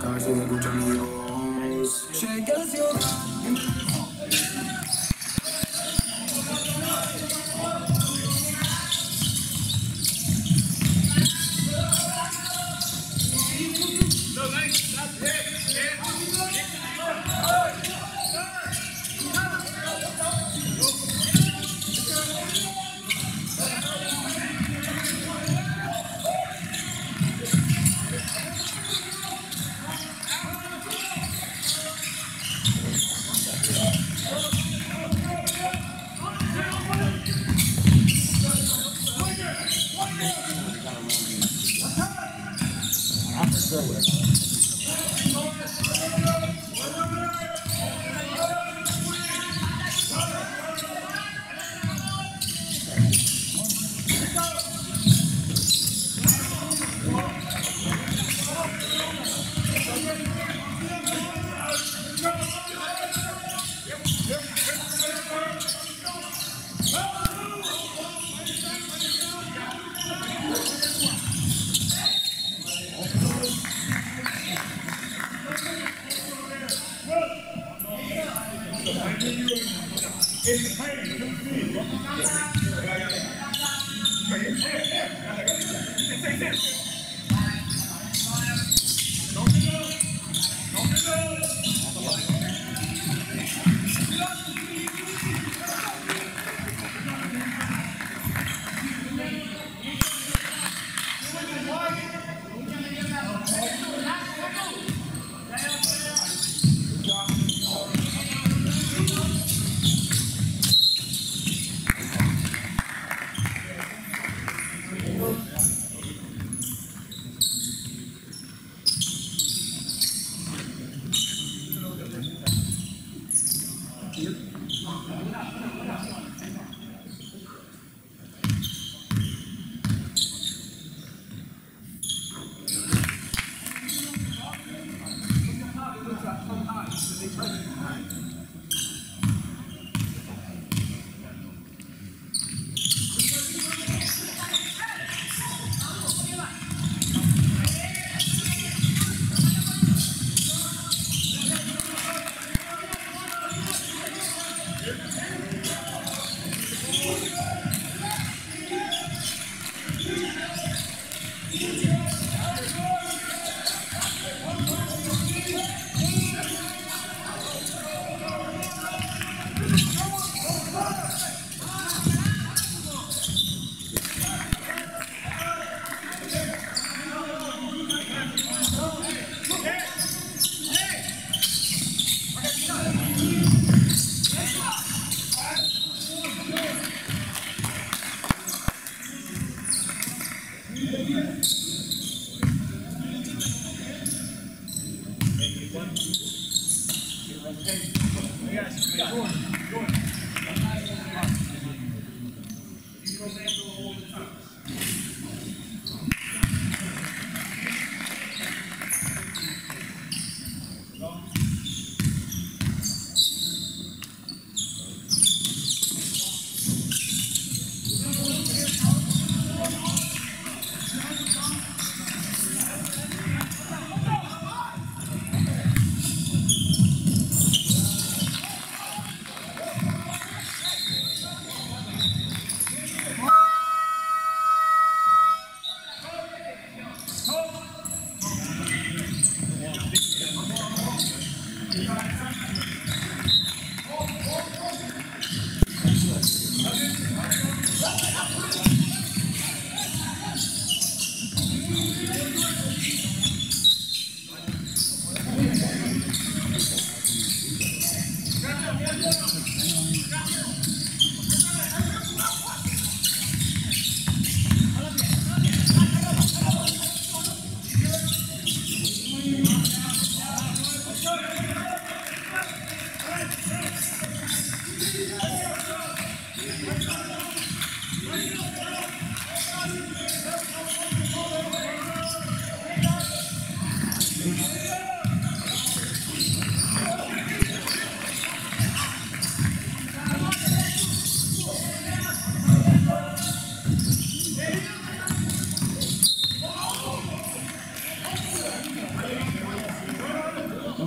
acá sin escuchar mi voz. Checa el cielo.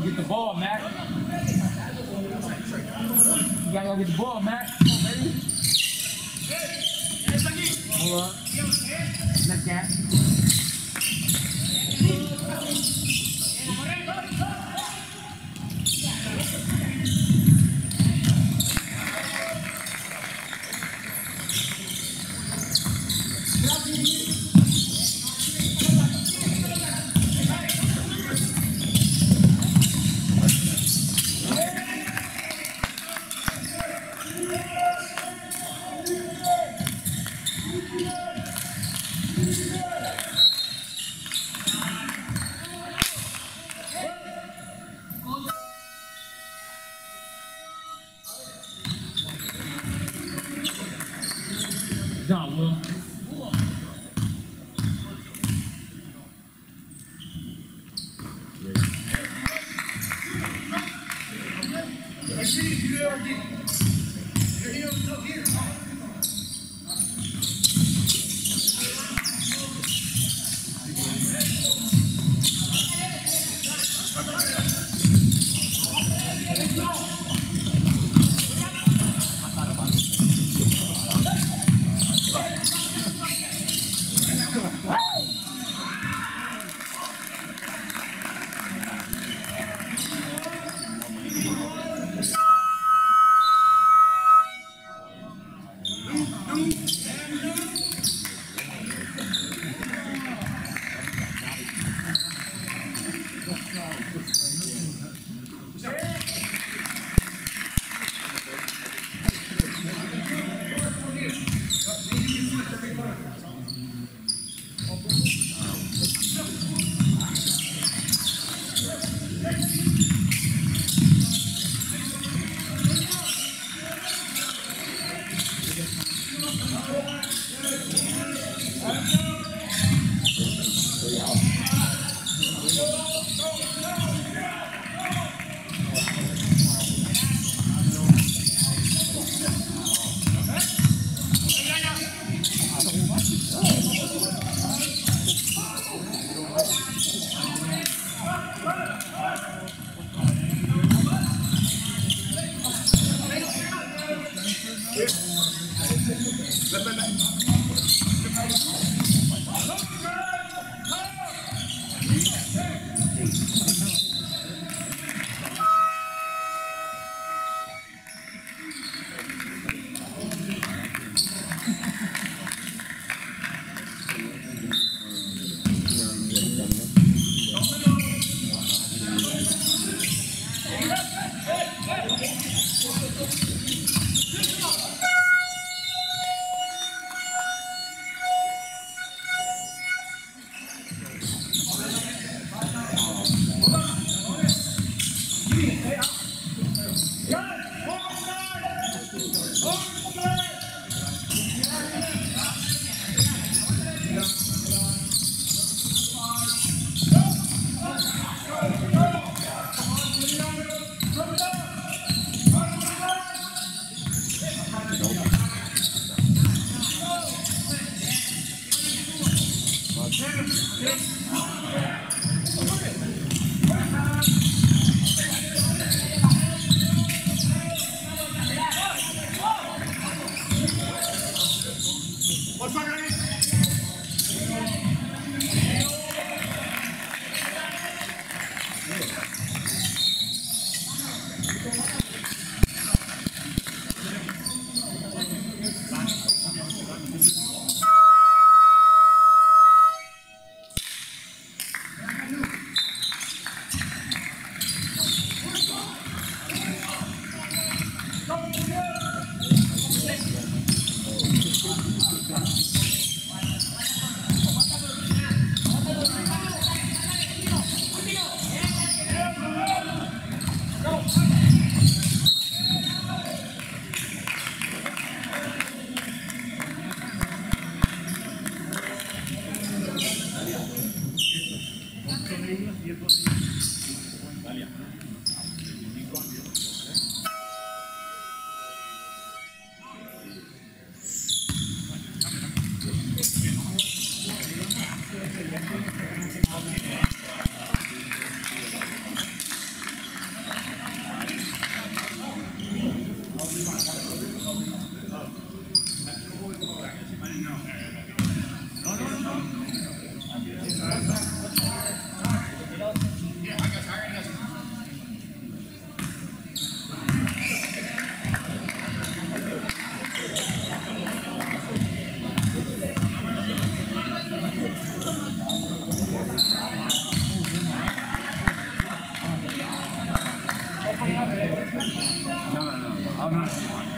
get the ball, Mac. You gotta go get the ball, Mac. Come on, baby. Hold up. Let that. Come on, man.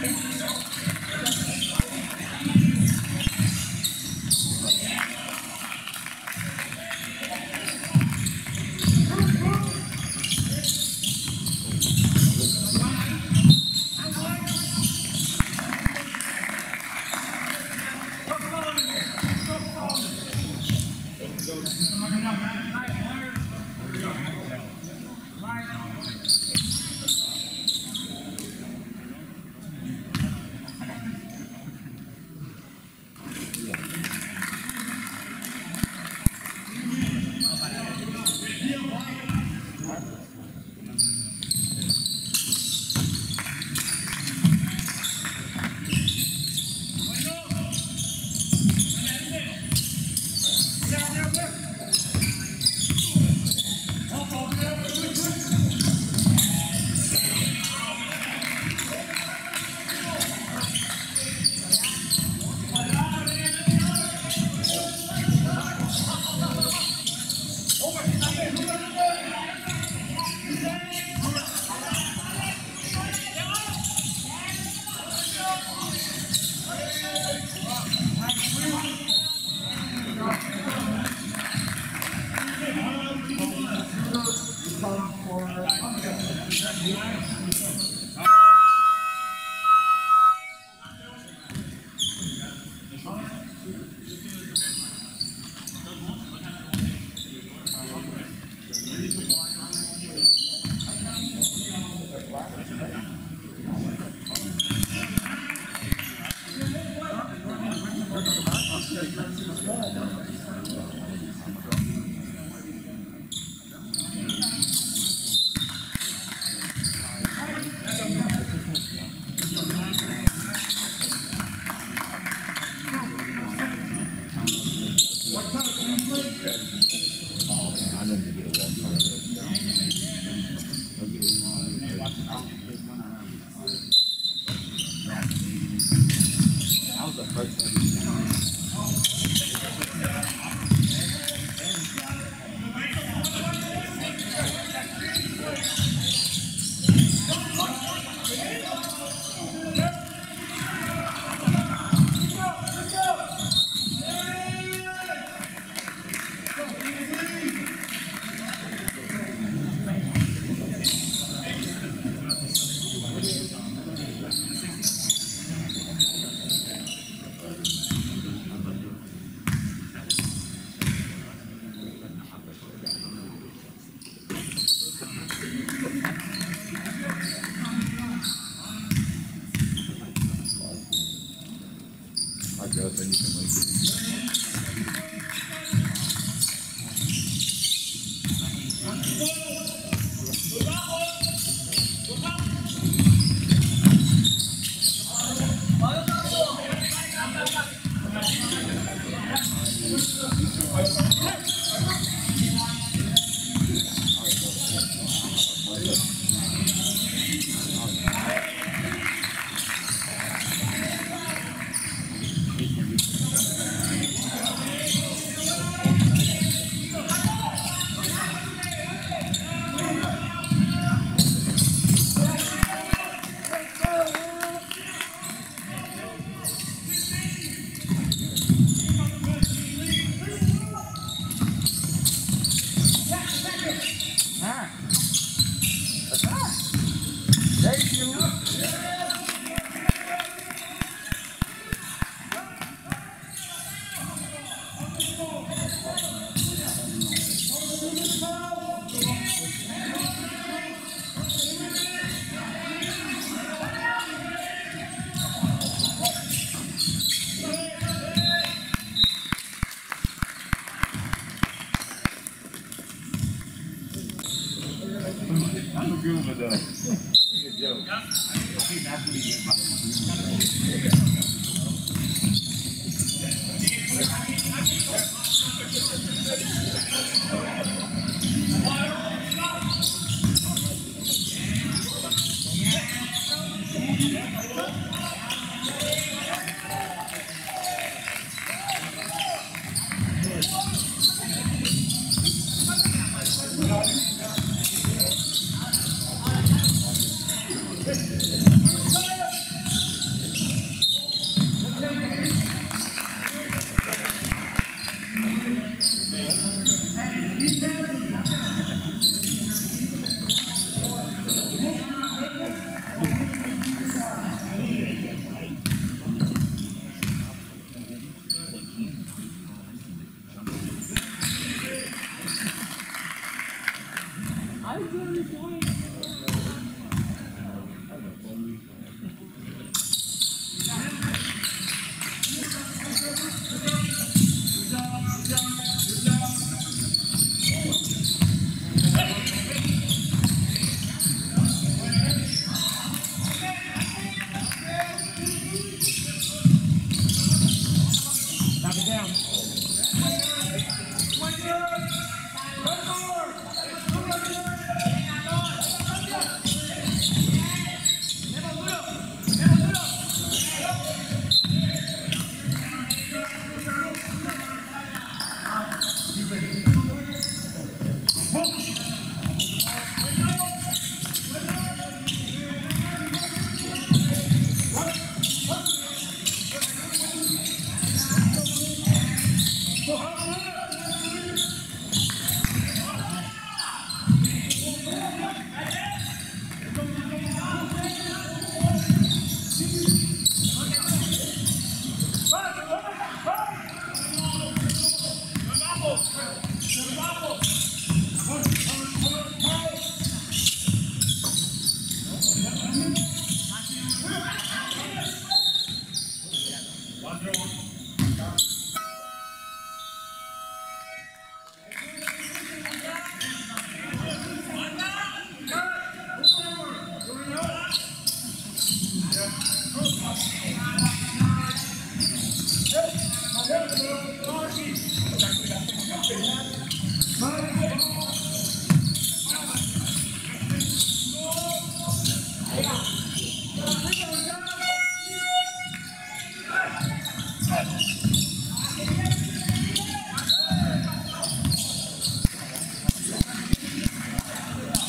Here we go. One more!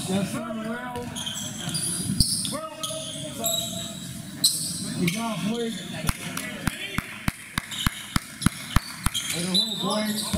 Yes, sir, Will. Good job, please. Way to roll, boys.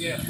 Yeah.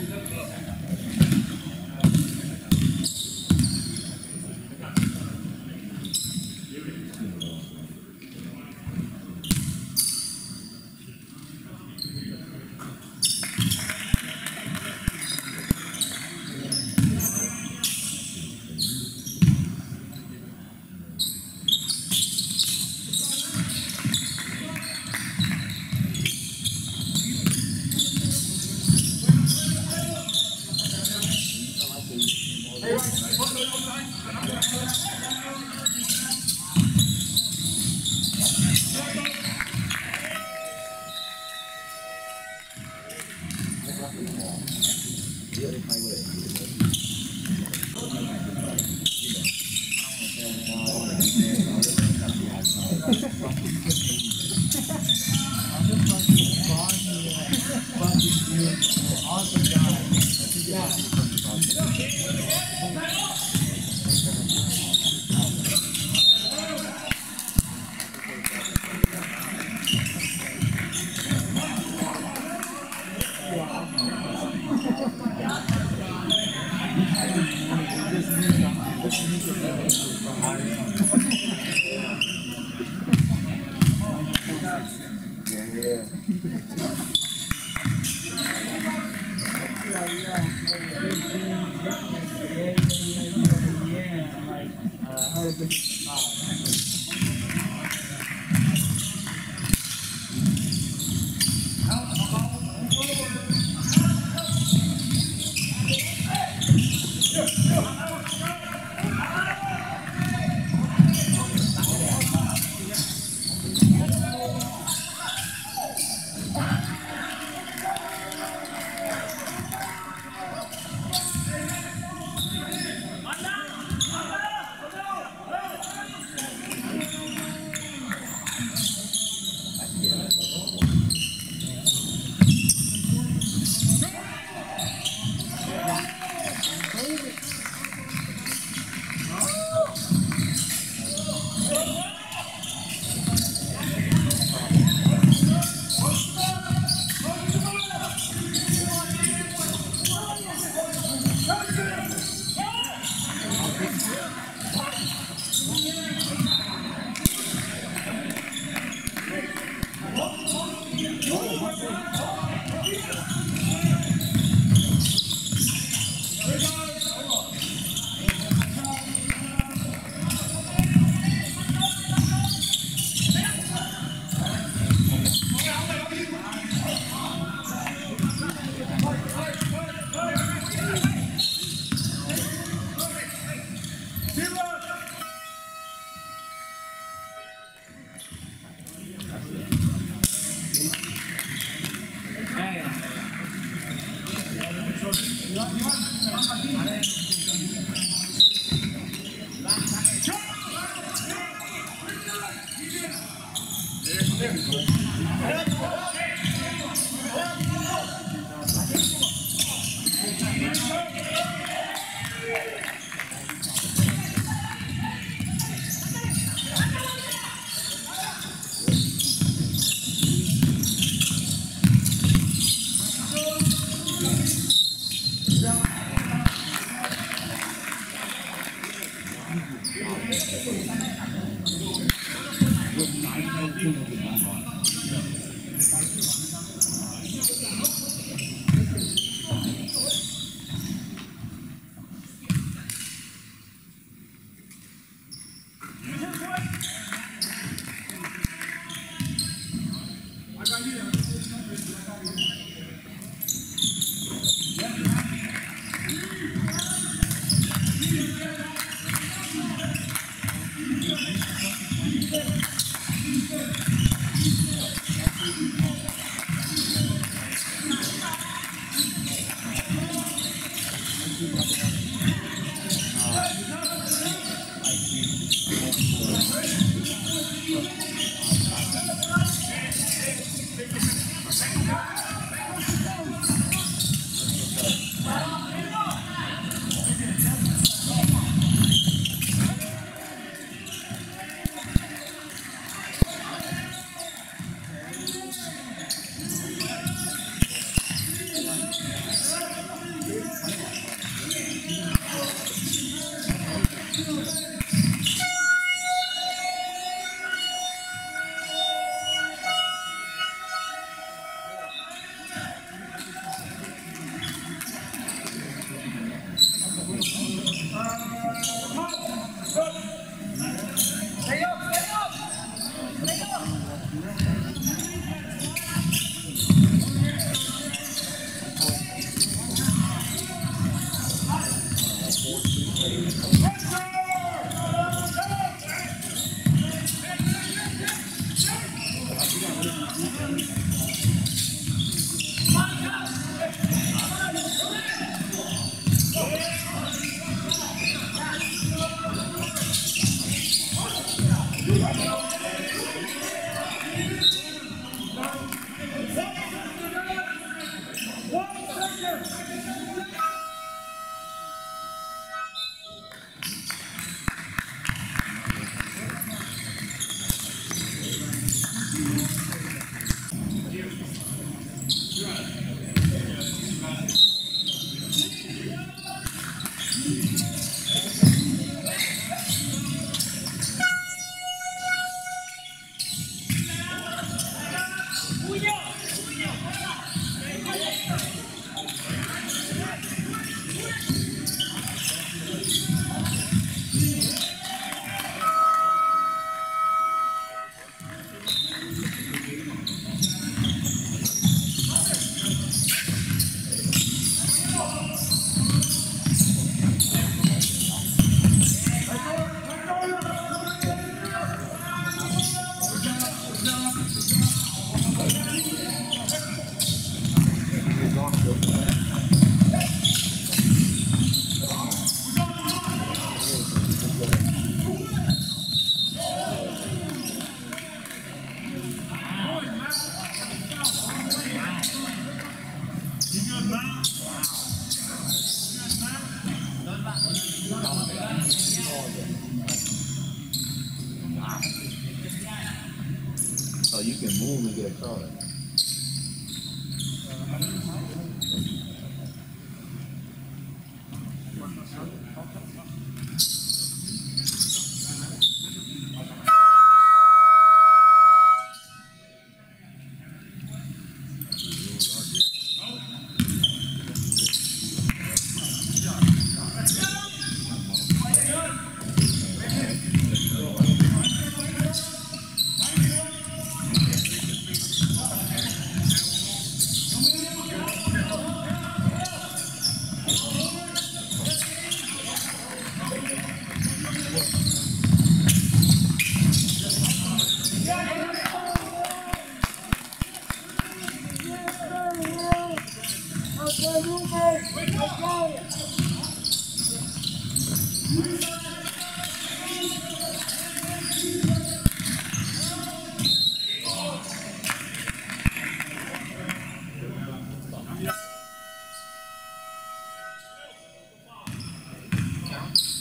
So you can move and get across it.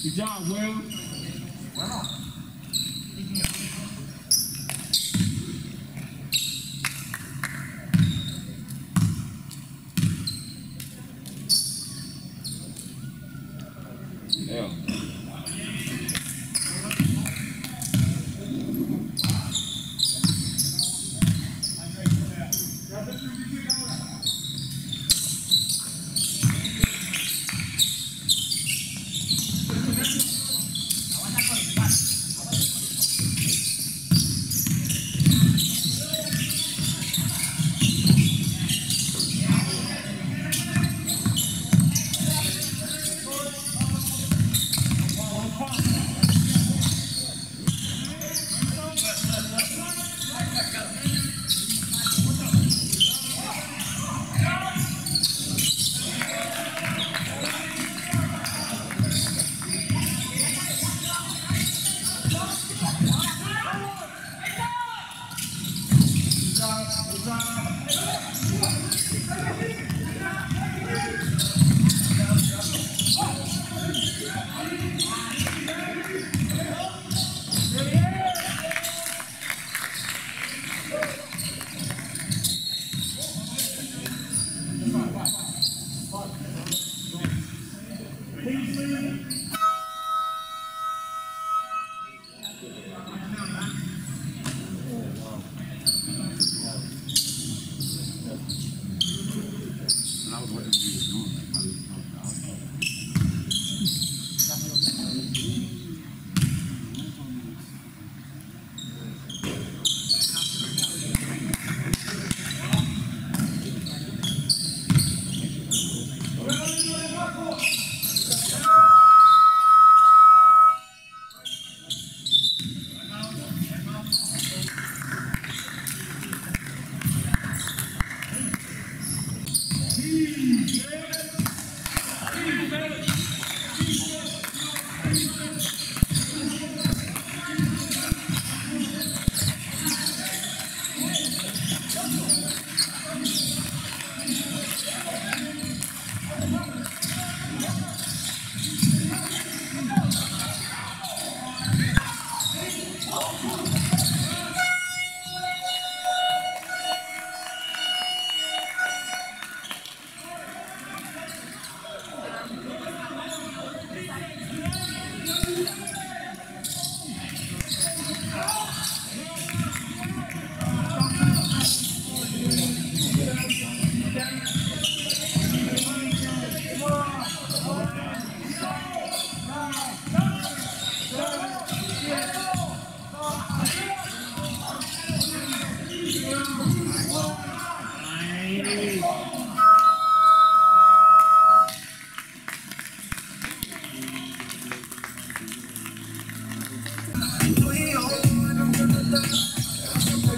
Good job, Will. Wow. Yeah.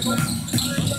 What?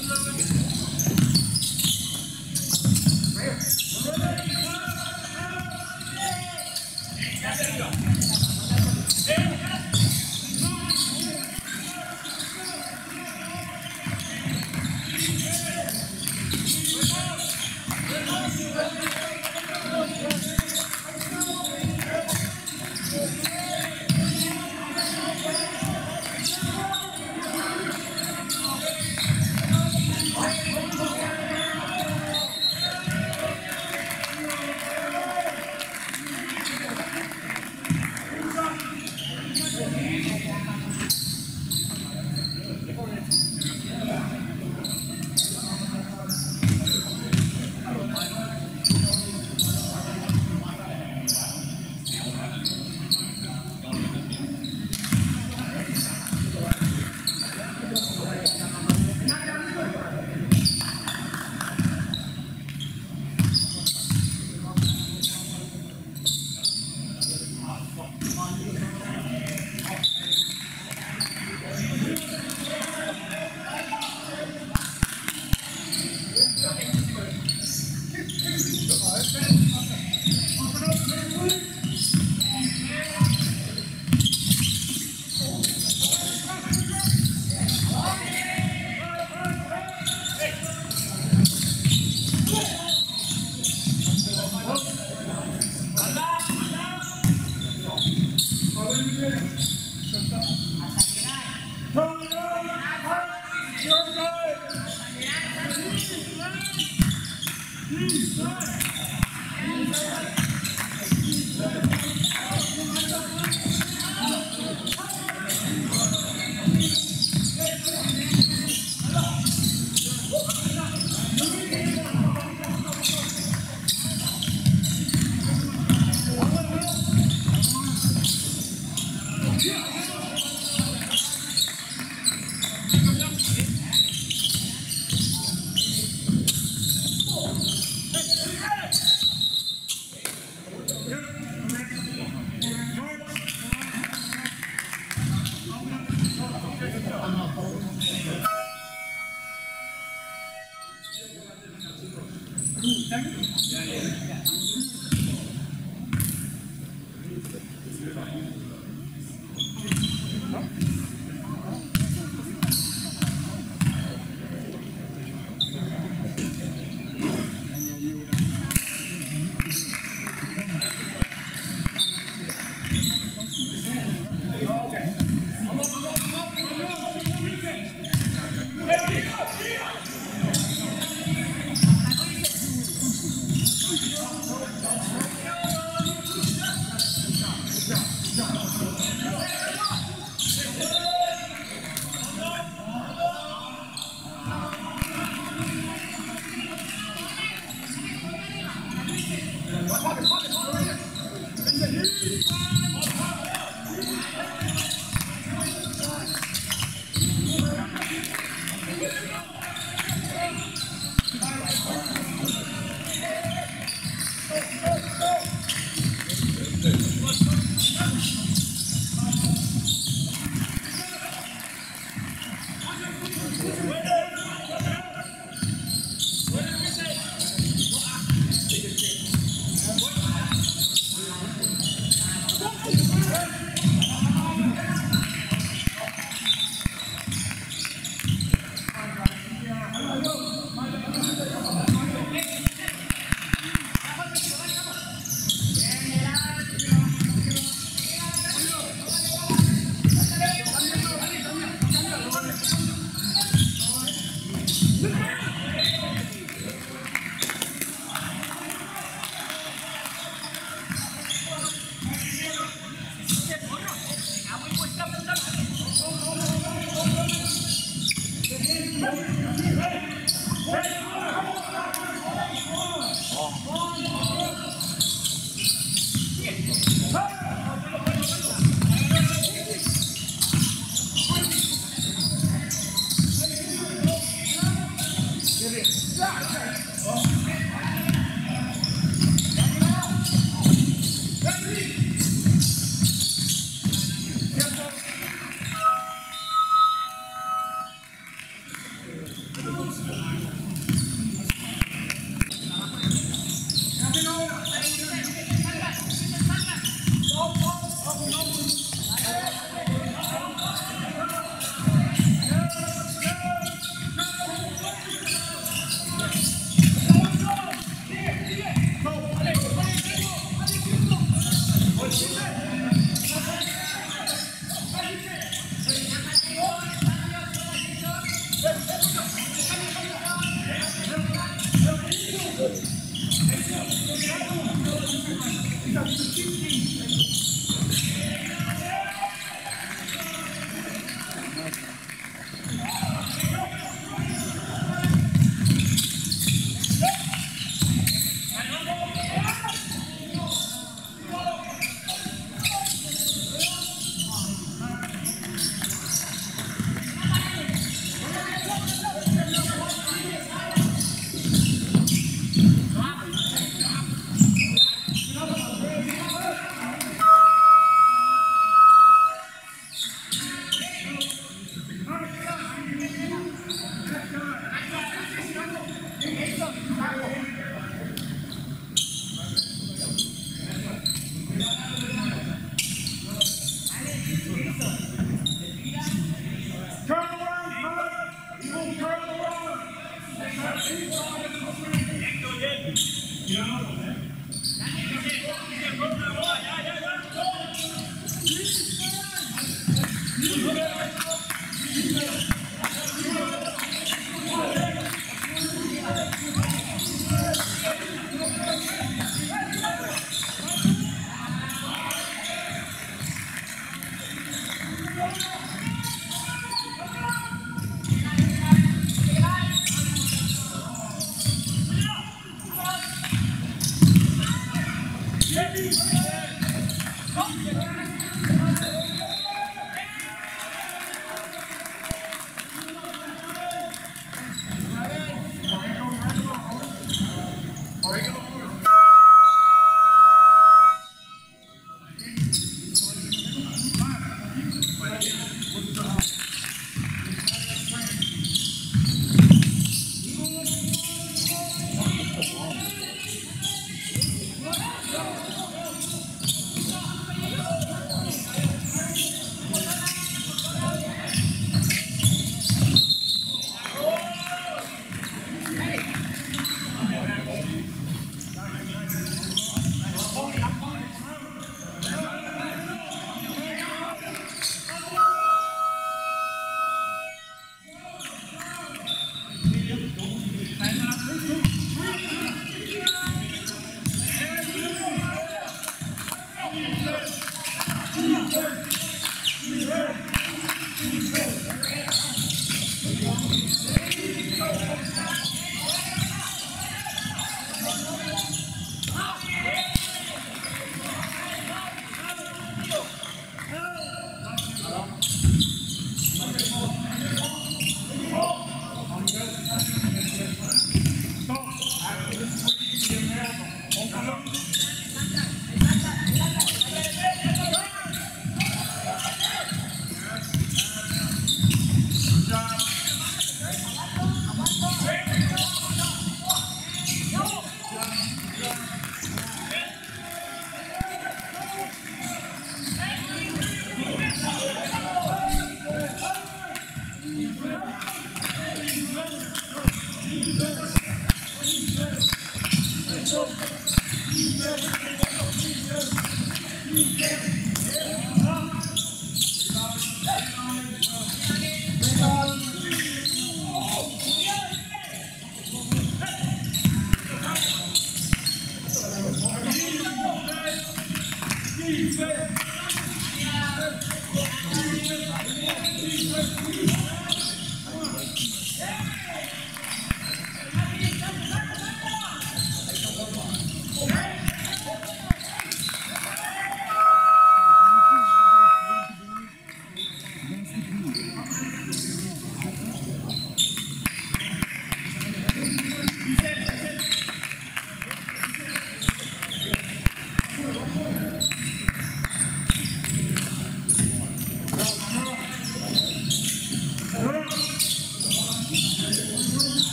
You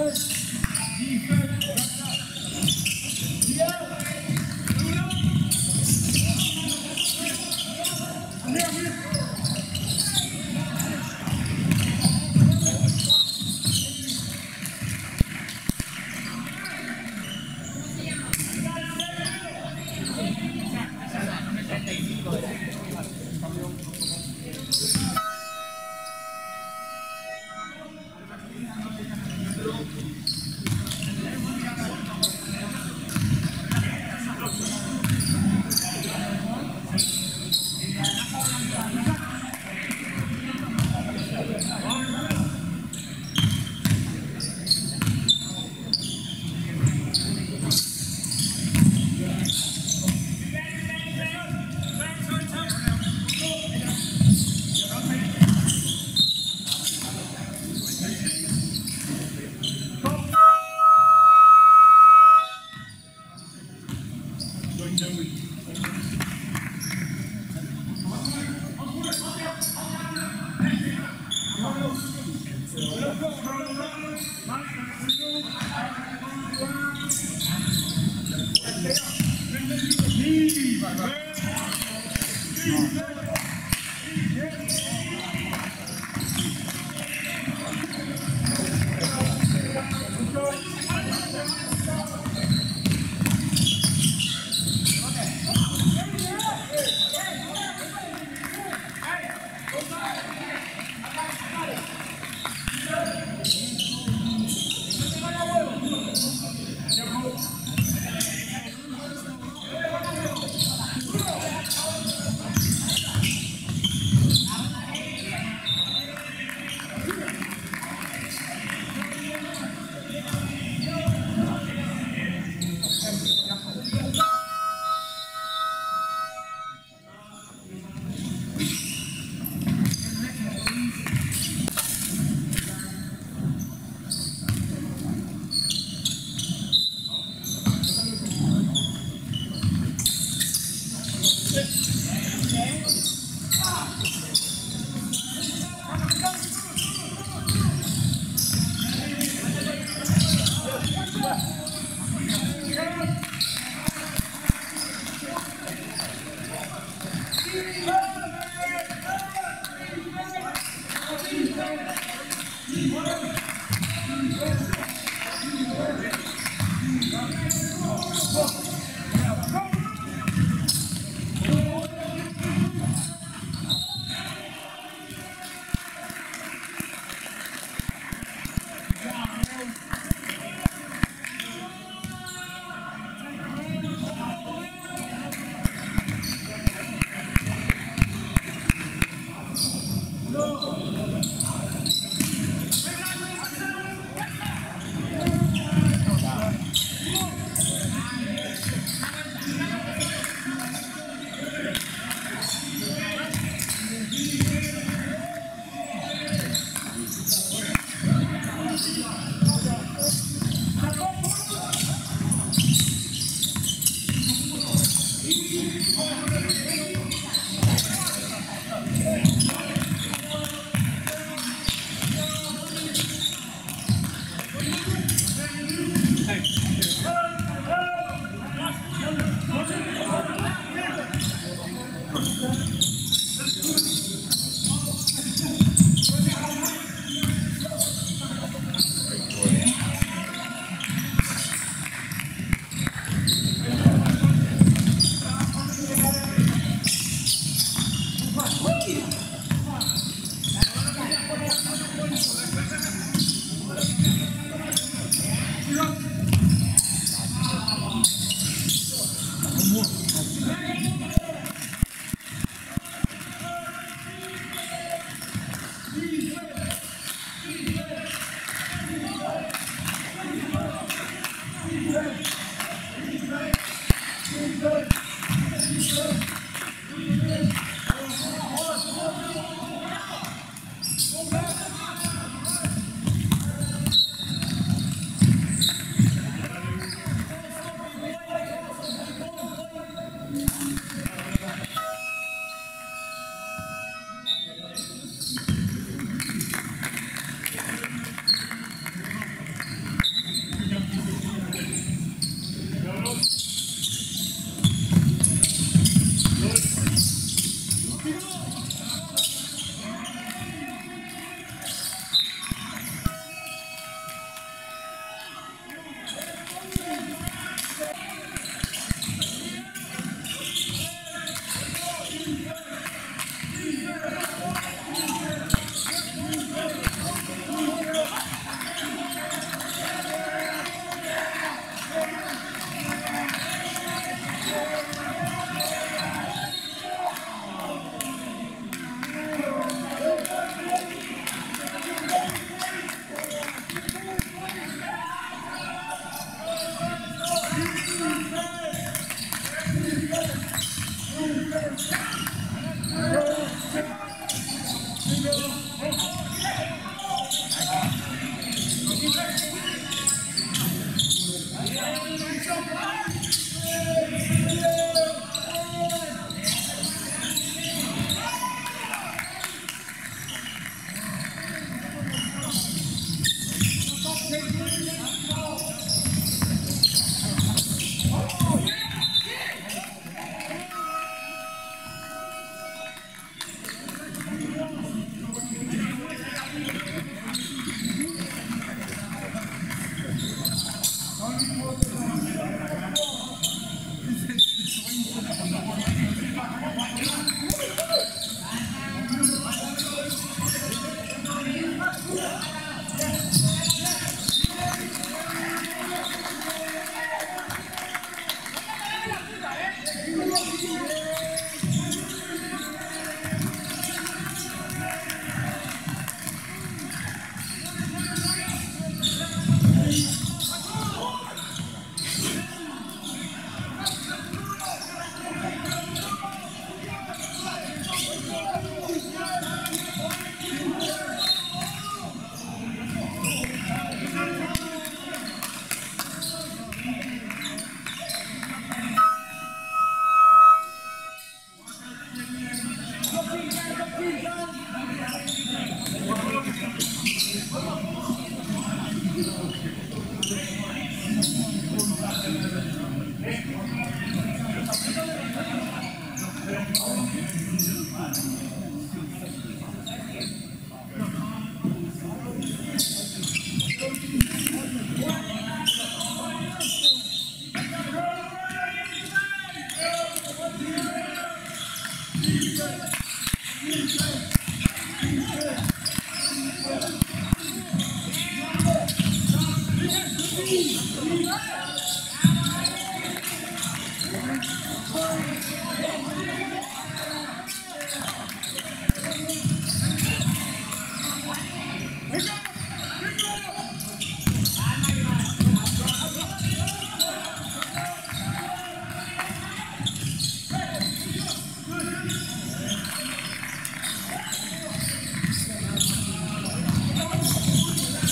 Let's do it.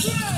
Yeah!